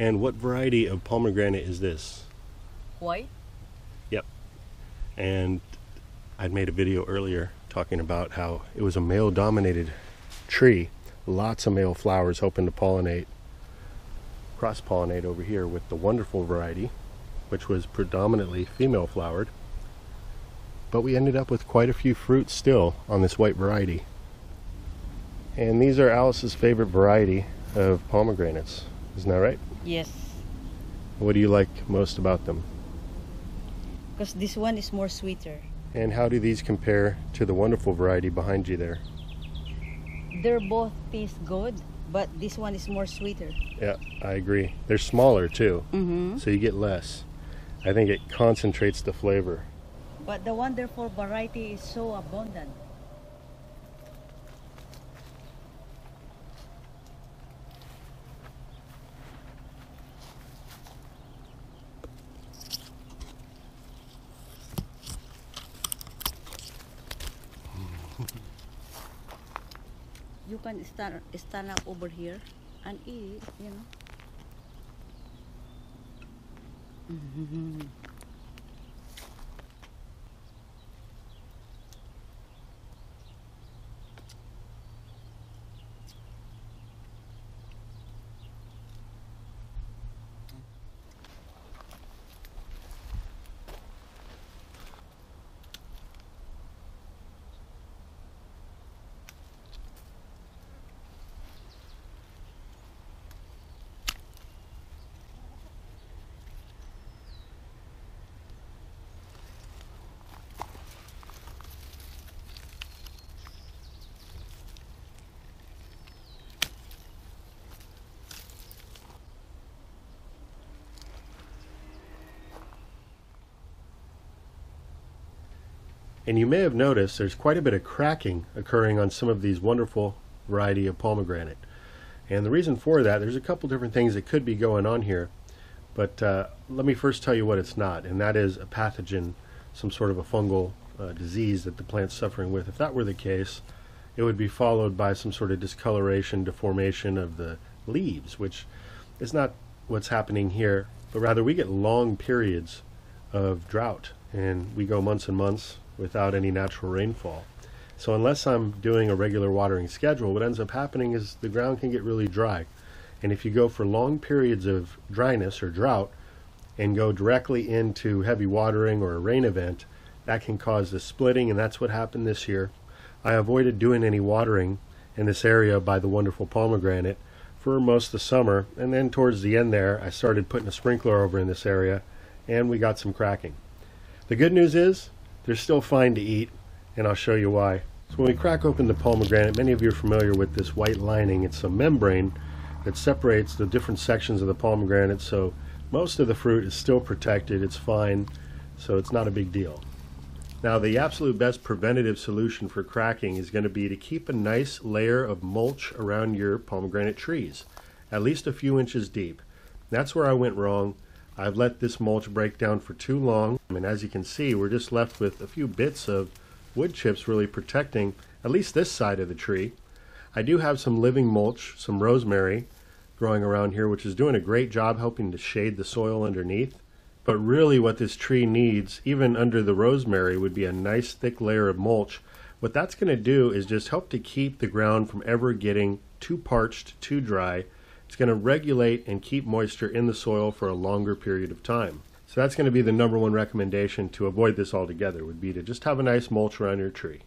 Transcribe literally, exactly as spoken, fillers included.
And what variety of pomegranate is this? White. Yep. And I'd made a video earlier talking about how it was a male-dominated tree. Lots of male flowers hoping to pollinate, cross-pollinate over here with the wonderful variety, which was predominantly female-flowered. But we ended up with quite a few fruits still on this white variety. And these are Alice's favorite variety of pomegranates. Isn't that right? Yes. What do you like most about them? Because this one is more sweeter. And how do these compare to the wonderful variety behind you there? They're both taste good, but this one is more sweeter. Yeah, I agree. They're smaller too, mm-hmm. So you get less. I think it concentrates the flavor. But the wonderful variety is so abundant. You can stand, stand up over here and eat, you know. Mm-hmm. And you may have noticed there's quite a bit of cracking occurring on some of these wonderful variety of pomegranate. And the reason for that, there's a couple different things that could be going on here. But uh, let me first tell you what it's not, and that is a pathogen, some sort of a fungal uh, disease that the plant's suffering with. If that were the case, it would be followed by some sort of discoloration, deformation of the leaves, which is not what's happening here, but rather we get long periods of drought, and we go months and months without any natural rainfall. So unless I'm doing a regular watering schedule, what ends up happening is the ground can get really dry. And if you go for long periods of dryness or drought and go directly into heavy watering or a rain event, that can cause the splitting, and that's what happened this year. I avoided doing any watering in this area by the wonderful pomegranate for most of the summer, and then towards the end there I started putting a sprinkler over in this area, and we got some cracking. The good news is they're still fine to eat, and I'll show you why. So when we crack open the pomegranate, many of you are familiar with this white lining. It's a membrane that separates the different sections of the pomegranate, so most of the fruit is still protected. It's fine, so it's not a big deal. Now, the absolute best preventative solution for cracking is going to be to keep a nice layer of mulch around your pomegranate trees, at least a few inches deep. That's where I went wrong. I've let this mulch break down for too long, and as you can see, we're just left with a few bits of wood chips really protecting at least this side of the tree. I do have some living mulch, some rosemary growing around here, which is doing a great job helping to shade the soil underneath. But really what this tree needs, even under the rosemary, would be a nice thick layer of mulch. What that's going to do is just help to keep the ground from ever getting too parched, too dry. It's going to regulate and keep moisture in the soil for a longer period of time. So that's going to be the number one recommendation to avoid this altogether, would be to just have a nice mulch around your tree.